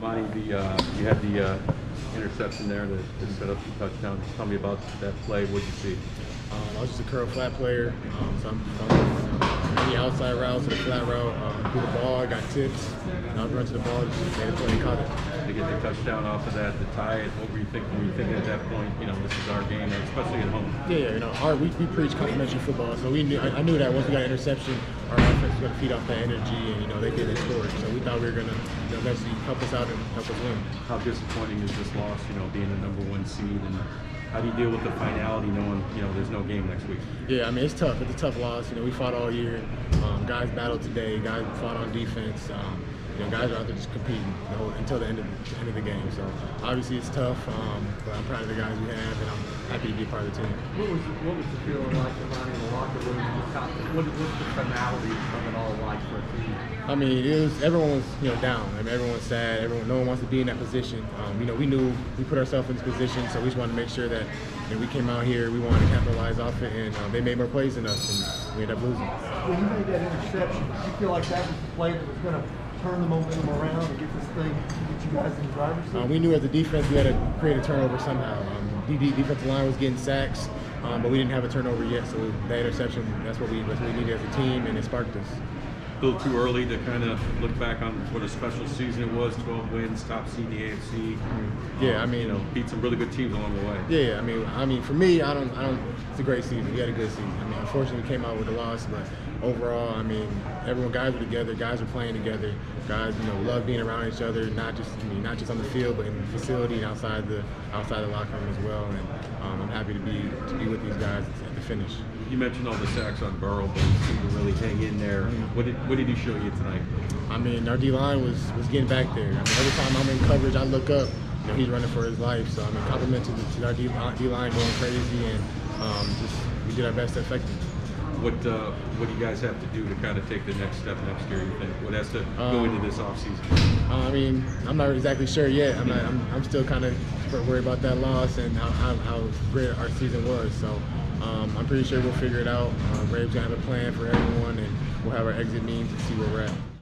Monty, you had the interception there that set up the touchdown. Tell me about that play. What did you see? I was just a curl flat player, so I'm the outside route to the flat route. Threw the ball, I got tips, and I was running to the ball, just made a play and caught it. To get the touchdown off of that, to tie it, what were you thinking? Were you thinking at that point, you know, this is our game, especially at home? Yeah, you know, we preach complimentary football, so we knew, I knew that once we got an interception, our offense was going to feed off that energy, and, you know, they did, they scored. So we thought we were going to, you know, eventually help us out and help us win. How disappointing is this loss, you know, being the #1 seed? And how do you deal with the finality knowing, you know, there's no game next week? Yeah, I mean, it's tough. It's a tough loss. You know, we fought all year. Guys battled today. Guys fought on defense. You know, guys are out there just competing until the end of the game. So, obviously, it's tough, but I'm proud of the guys we have, and I'm happy to be a part of the team. What was the feeling like in the locker room? What was the finality of it all like for a team? I mean, it was, everyone was, you know, down. I mean, everyone's sad. Everyone, no one wants to be in that position. You know, we knew we put ourselves in this position, so we just wanted to make sure that, you know, we came out here, we wanted to capitalize off it, and they made more plays than us, and we ended up losing. When you made that interception, did you feel like that was the play that was going to turn the momentum around and get this thing, get you guys in the driver's seat? We knew as a defense we had to create a turnover somehow. Defensive line was getting sacks, but we didn't have a turnover yet, so that interception, that's what we needed as a team, and it sparked us. A little too early to kind of look back on what a special season it was, 12 wins, top seed in the AFC. Yeah, I mean, you know, beat some really good teams along the way. Yeah, I mean, for me, I don't. It's a great season. We had a good season. I mean, unfortunately, we came out with a loss, but overall, I mean, everyone, guys were together. Guys were playing together. Guys, you know, love being around each other. Not just on the field, but in the facility and outside the locker room as well. And I'm happy to be with these guys at the finish. You mentioned all the sacks on Burrow, but you seemed to really hang in there. What did he show you tonight? I mean, our D-line was getting back there. I mean, every time I'm in coverage, I look up, you know, he's running for his life. So, I mean, compliments to our D-line going crazy, and we did our best to affect him. What do you guys have to do to kind of take the next step next year, you think? What has to go into this offseason? I mean, I'm not exactly sure yet. I'm still kind of worried about that loss and how great our season was. So I'm pretty sure we'll figure it out. Braves going to have a plan for everyone, and we'll have our exit meetings to see where we're at.